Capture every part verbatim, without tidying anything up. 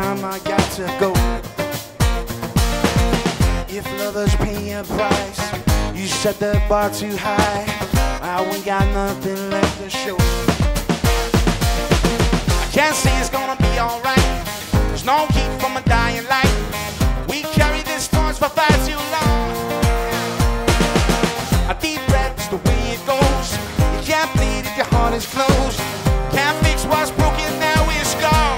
time I got to go. If lovers pay a price, you set the bar too high. I ain't got nothing left to show. I can't say it's gonna be alright. There's no keep from a dying light. We carry this torch for far too long. A deep breath is the way it goes. You can't bleed if your heart is closed. Can't fix what's broken, now it's gone.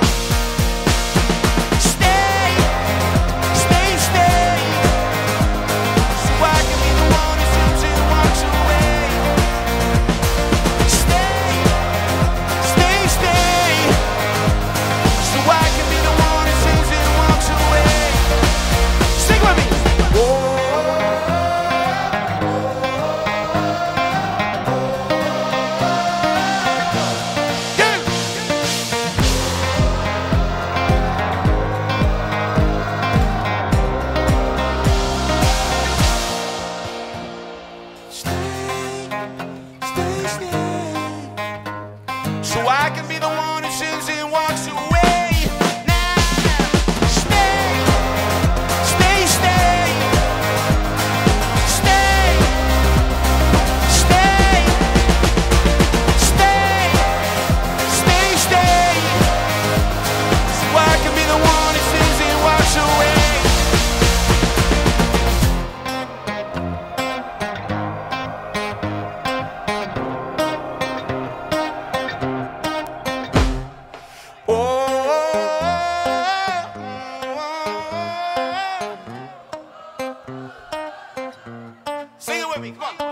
Come on.